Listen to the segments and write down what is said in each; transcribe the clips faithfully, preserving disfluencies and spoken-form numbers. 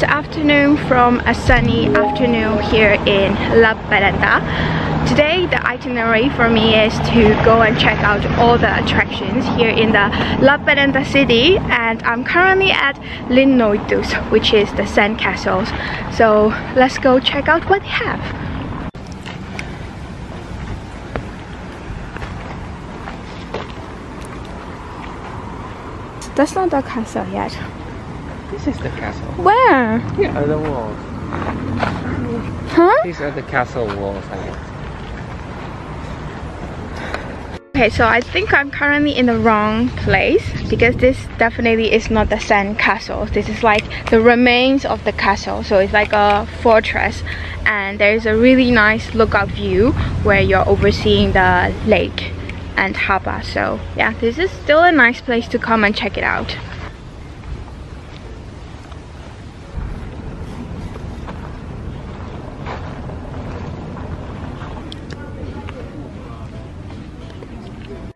Good afternoon from a sunny afternoon here in Lappeenranta. Today the itinerary for me is to go and check out all the attractions here in the Lappeenranta city, and I'm currently at Linnoitus, which is the sand castles. So let's go check out what they have. That's not the castle yet. This is the castle. Where? Here are the walls. Huh? These are the castle walls, I guess. Okay, so I think I'm currently in the wrong place, because this definitely is not the sand castle. This is like the remains of the castle. So it's like a fortress, and there's a really nice lookout view where you're overseeing the lake and harbour. So yeah, this is still a nice place to come and check it out.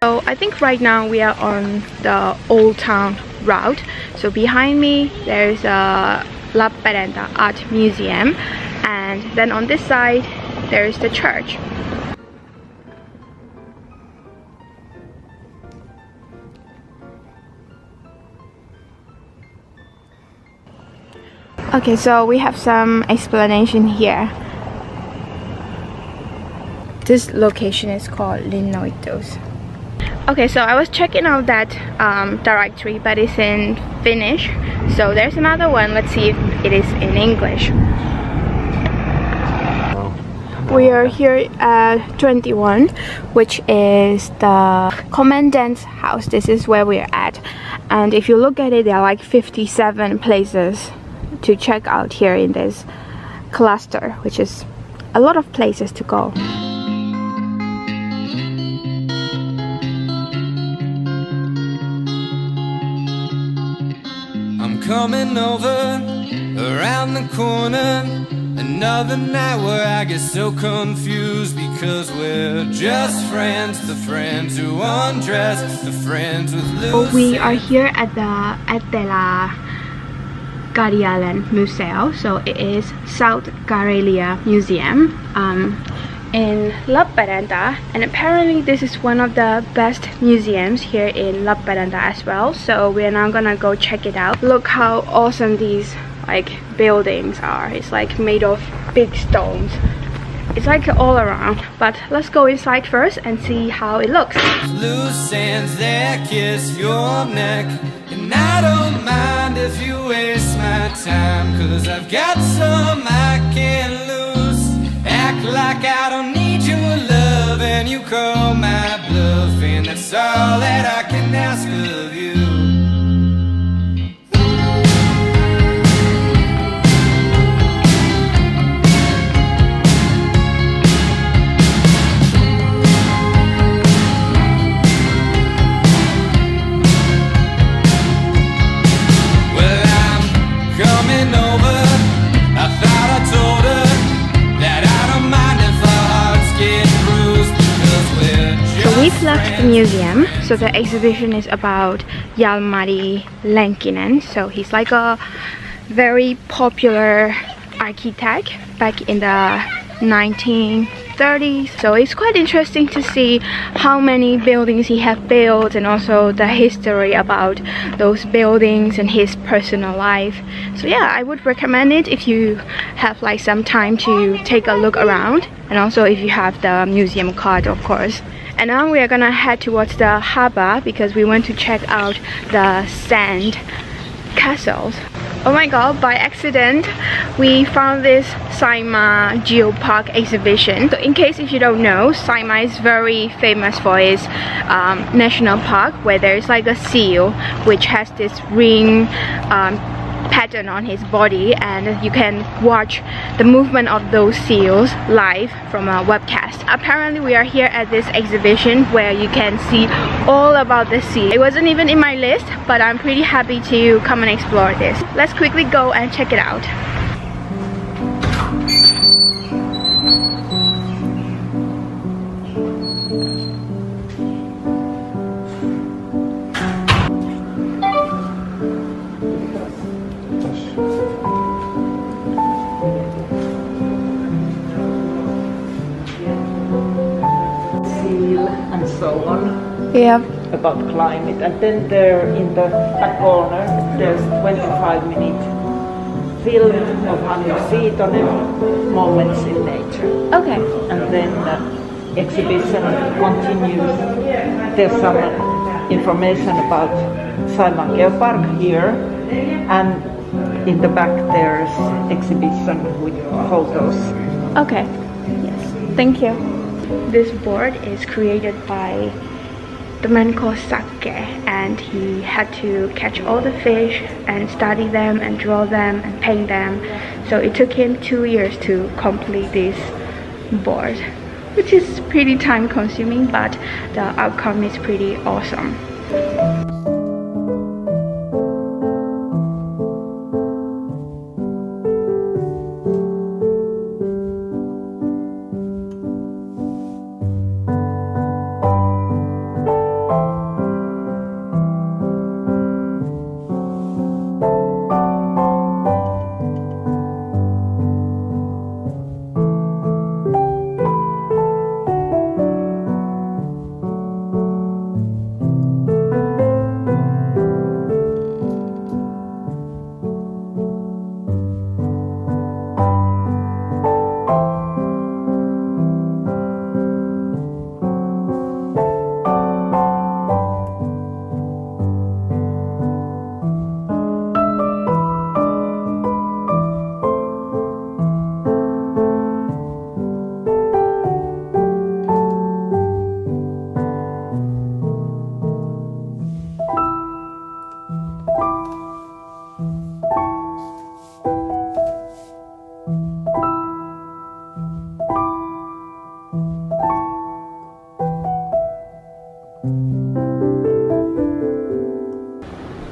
So I think right now we are on the Old Town route. So behind me there is a Lappeenranta Art Museum, and then on this side there is the church. Okay, so we have some explanation here. This location is called Linnoitus. Okay, so I was checking out that um, directory, but it's in Finnish. So there's another one. Let's see if it is in English. We are here at twenty-one, which is the commandant's house. This is where we're at. And if you look at it, there are like fifty-seven places to check out here in this cluster, which is a lot of places to go. I'm coming over around the corner, another night where I get so confused, because we're just friends, the friends who undress, the friends with loose. We are here at the Etelä Karjalan Museo, so it is South Karelia Museum um, in Lappeenranta, and apparently this is one of the best museums here in Lappeenranta as well. So we are now gonna go check it out. Look how awesome these like buildings are. It's like made of big stones. It's like all around, but let's go inside first and see how it looks. Loose sands that kiss your neck, and I don't mind if you waste my time, cause I've got some I can't lose. Act like I don't need your love, and you call my bluff, and that's all that I can ask of you. We've left the museum, so the exhibition is about Jalmari Lankinen. So he's like a very popular architect back in the nineteen thirties. So it's quite interesting to see how many buildings he has built, and also the history about those buildings and his personal life. So yeah, I would recommend it if you have like some time to take a look around, and also if you have the museum card, of course. And now we are gonna head towards the harbour, because we want to check out the sand castles. Oh my god, by accident we found this Saimaa Geopark exhibition. So in case if you don't know, Saimaa is very famous for its um, national park, where there is like a seal which has this ring um, pattern on his body, and you can watch the movement of those seals live from a webcast. Apparently we are here at this exhibition where you can see all about the seal. It wasn't even in my list, but I'm pretty happy to come and explore this. Let's quickly go and check it out. so on, yeah, about climate. And then there in the back corner, there's twenty-five minute film of Hannu Siitonen, Moments in Nature. Okay. And then the exhibition continues. There's some information about Saimaa Geopark here, and in the back there's exhibition with photos. Okay, yes, thank you. This board is created by the man called Sakke, and he had to catch all the fish and study them and draw them and paint them. So it took him two years to complete this board, which is pretty time consuming, but the outcome is pretty awesome.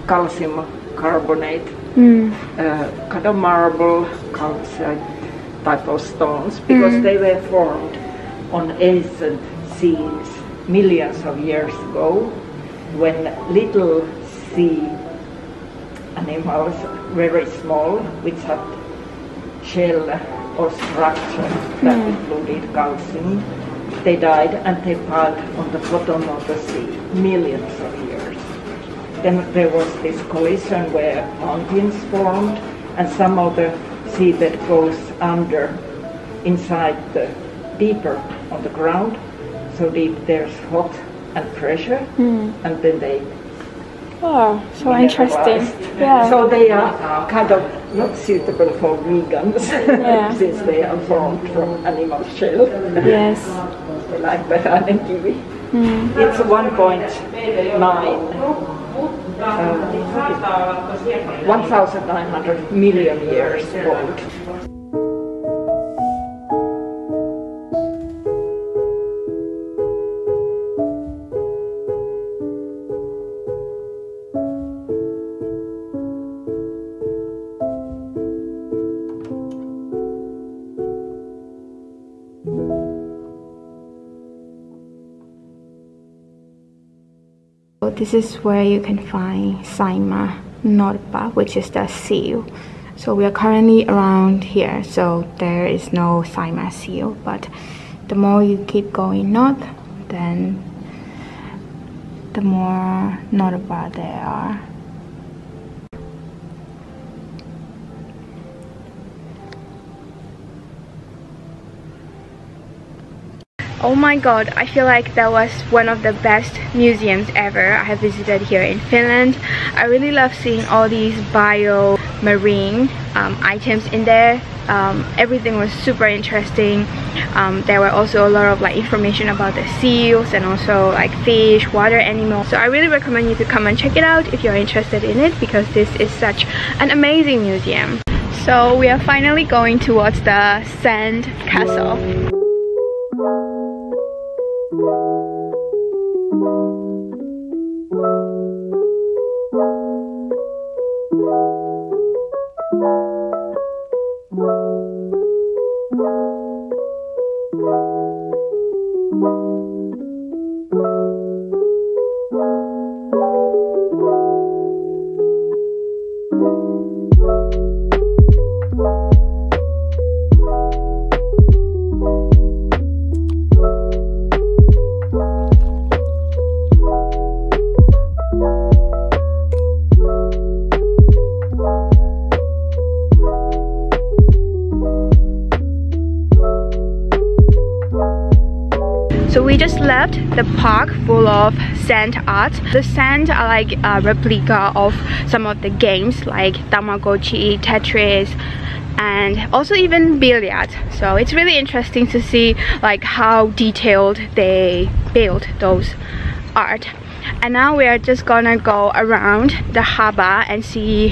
Calcium carbonate, mm. uh, kind of marble, calcite type of stones, because mm. they were formed on ancient seas millions of years ago, when little sea animals, very small, which had shell or structure that mm. included calcium, they died and they piled on the bottom of the sea, millions of years. Then there was this collision where mountains formed and some of the seabed goes under inside the deeper on the ground. So deep there's hot and pressure, mm. and then they... Oh, so interesting. Yeah. So they are kind of not suitable for vegans, yeah. since they are formed from animal shell. Yes. Like banana and kiwi. Mm. It's one point nine. Um, one thousand nine hundred million years old. This is where you can find Saimaa Norppa, which is the seal. So we are currently around here, so there is no Saimaa seal, but the more you keep going north, then the more Norppa there are. Oh my god, I feel like that was one of the best museums ever I have visited here in Finland. I really love seeing all these bio-marine um, items in there. Um, everything was super interesting. Um, there were also a lot of like information about the seals and also like fish, water animals. So I really recommend you to come and check it out if you're interested in it, because this is such an amazing museum. So we are finally going towards the sand castle. we just left the park full of sand art. The sand are like a replica of some of the games like Tamagotchi, Tetris, and also even billiard. So it's really interesting to see like how detailed they build those art. And now we are just gonna go around the harbor and see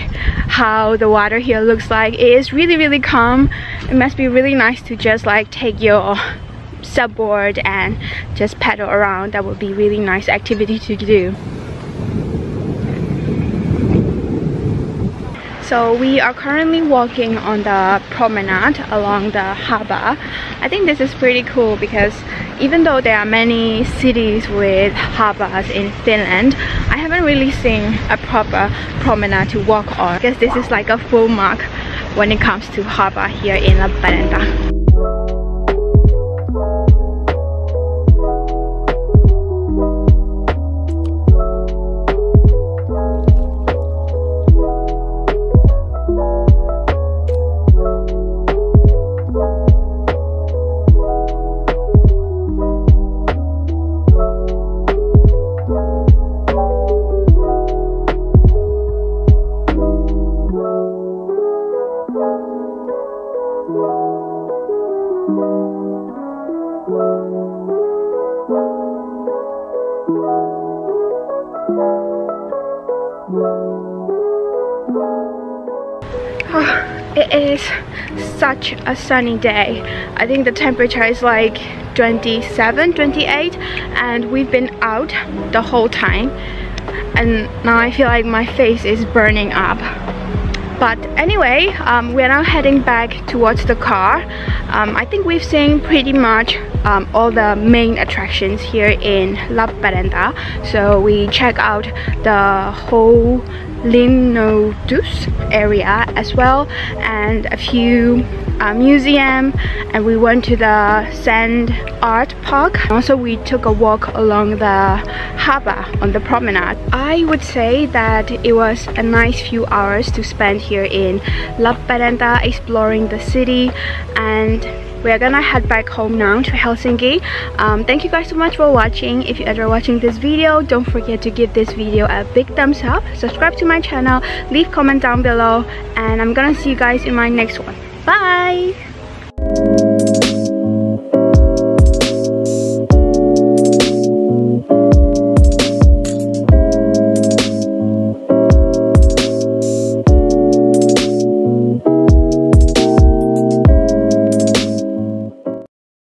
how the water here looks like. It is really really calm. It must be really nice to just like take your subboard and just paddle around. That would be really nice activity to do. So we are currently walking on the promenade along the harbour. I think this is pretty cool because even though there are many cities with harbours in Finland, I haven't really seen a proper promenade to walk on. I guess this is like a full mark when it comes to harbour here in Lappeenrannan. Oh, it is such a sunny day. I think the temperature is like twenty-seven, twenty-eight, and we've been out the whole time, and now I feel like my face is burning up. But anyway, um, we're now heading back towards the car. Um, I think we've seen pretty much um, all the main attractions here in Lappeenrannan. So we check out the whole linnoitus area as well, and a few uh, museum, and we went to the sand art park. Also we took a walk along the harbour on the promenade. I would say that it was a nice few hours to spend here in Lappeenrannan exploring the city, and we are gonna head back home now to Helsinki. Um, thank you guys so much for watching. If you enjoy watching this video, don't forget to give this video a big thumbs up, subscribe to my channel, leave comment down below, and I'm gonna see you guys in my next one. Bye!